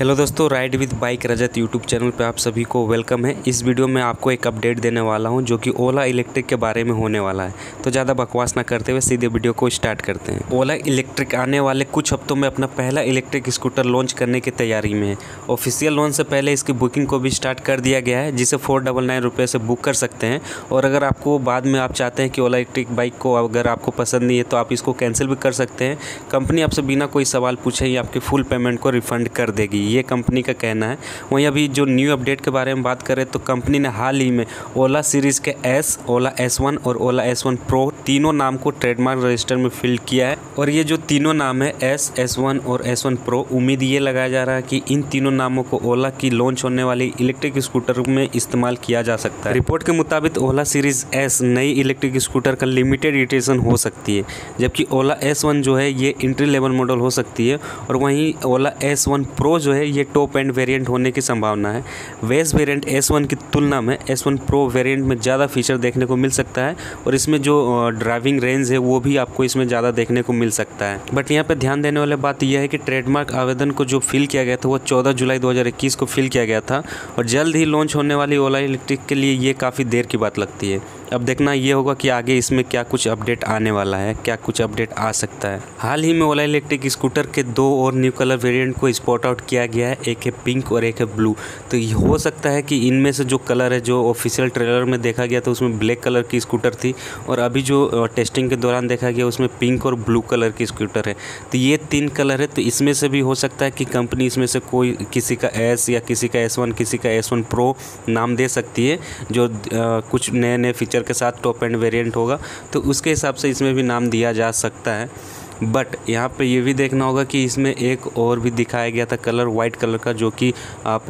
Hello दोस्तों, ride with bike Rajat YouTube channel पे आप सभी को वेलकम है। इस वीडियो में आपको एक अपडेट देने वाला हूं जो कि ओला इलेक्ट्रिक के बारे में होने वाला है। तो ज़्यादा बकवास ना करते हुए सीधे वीडियो को स्टार्ट करते हैं। ओला इलेक्ट्रिक आने वाले कुछ हफ्तों में अपना पहला इलेक्ट्रिक स्कूटर लॉन्च करने की तैयारी में है। ऑफिशियल लॉन्च से पहले इसकी बुकिंग को भी स्टार्ट कर दिया गया है, जिसे 499 रुपये से बुक कर सकते हैं। और अगर आपको बाद में आप चाहते हैं कि ओला इलेक्ट्रिक बाइक को अगर आपको पसंद नहीं है तो आप इसको कैंसिल भी कर सकते हैं। कंपनी आपसे बिना कोई सवाल पूछे ही आपकी फुल पेमेंट को रिफंड कर देगी, ये कंपनी का कहना है। वहीं अभी जो न्यू अपडेट के बारे में बात करें तो कंपनी ने हाल ही में ओला सीरीज़ के एस, ओला S1 और ओला S1 प्रो तीनों नाम को ट्रेडमार्क रजिस्टर में फील्ड किया है। और ये जो तीनों नाम है एस, S1 और S1 प्रो, उम्मीद ये लगाया जा रहा है कि इन तीनों नामों को ओला की लॉन्च होने वाली इलेक्ट्रिक स्कूटर में इस्तेमाल किया जा सकता है। रिपोर्ट के मुताबिक ओला सीरीज़ एस नई इलेक्ट्रिक स्कूटर का लिमिटेड एडिशन हो सकती है, जबकि ओला S1 जो है ये एंट्री लेवल मॉडल हो सकती है। और वहीं ओला S1 प्रो जो है ये टॉप एंड वेरिएंट होने की संभावना है। वेस वेरिएंट S1 की तुलना में S1 प्रो वेरिएंट में ज़्यादा फीचर देखने को मिल सकता है और इसमें जो ड्राइविंग रेंज है वो भी आपको इसमें ज़्यादा देखने को मिल सकता है। बट यहाँ पे ध्यान देने वाली बात यह है कि ट्रेडमार्क आवेदन को जो फिल किया गया था वो 14 जुलाई 2021 को फिल किया गया था और जल्द ही लॉन्च होने वाली ओला इलेक्ट्रिक के लिए ये काफ़ी देर की बात लगती है। अब देखना ये होगा कि आगे इसमें क्या कुछ अपडेट आने वाला है, क्या कुछ अपडेट आ सकता है। हाल ही में ओला इलेक्ट्रिक स्कूटर के दो और न्यू कलर वेरिएंट को स्पॉट आउट किया गया है, एक है पिंक और एक है ब्लू। तो ये हो सकता है कि इनमें से जो कलर है, जो ऑफिशियल ट्रेलर में देखा गया था उसमें ब्लैक कलर की स्कूटर थी और अभी जो टेस्टिंग के दौरान देखा गया उसमें पिंक और ब्लू कलर की स्कूटर है। तो ये तीन कलर है, तो इसमें से भी हो सकता है कि कंपनी इसमें से कोई किसी का एस या किसी का S1, किसी का S1 प्रो नाम दे सकती है, जो कुछ नए नए फीचर के साथ टॉप एंड वेरिएंट होगा तो उसके हिसाब से इसमें भी नाम दिया जा सकता है। बट यहाँ पे ये भी देखना होगा कि इसमें एक और भी दिखाया गया था कलर, वाइट कलर का, जो कि आप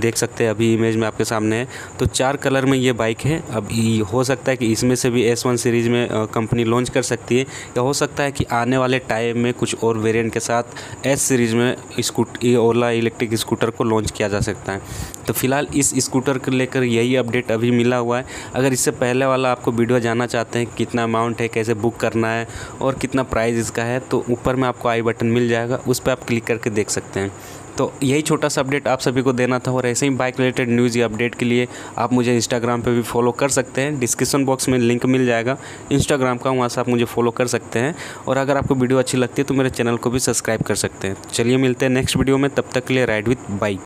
देख सकते हैं अभी इमेज में आपके सामने है। तो चार कलर में ये बाइक है। अब हो सकता है कि इसमें से भी S1 सीरीज़ में कंपनी लॉन्च कर सकती है या हो सकता है कि आने वाले टाइम में कुछ और वेरिएंट के साथ S सीरीज़ में ओला इलेक्ट्रिक स्कूटर को लॉन्च किया जा सकता है। तो फिलहाल इस स्कूटर को लेकर यही अपडेट अभी मिला हुआ है। अगर इससे पहले वाला आपको वीडियो जानना चाहते हैं कितना अमाउंट है, कैसे बुक करना है और कितना प्राइस इसका है, तो ऊपर में आपको आई बटन मिल जाएगा, उस पर आप क्लिक करके देख सकते हैं। तो यही छोटा सा अपडेट आप सभी को देना था। और ऐसे ही बाइक रिलेटेड न्यूज़ या अपडेट के लिए आप मुझे इंस्टाग्राम पे भी फॉलो कर सकते हैं, डिस्क्रिप्शन बॉक्स में लिंक मिल जाएगा इंस्टाग्राम का, वहाँ से आप मुझे फॉलो कर सकते हैं। और अगर आपको वीडियो अच्छी लगती है तो मेरे चैनल को भी सब्सक्राइब कर सकते हैं। चलिए मिलते हैं नेक्स्ट वीडियो में, तब तक के लिए राइड विद बाइक।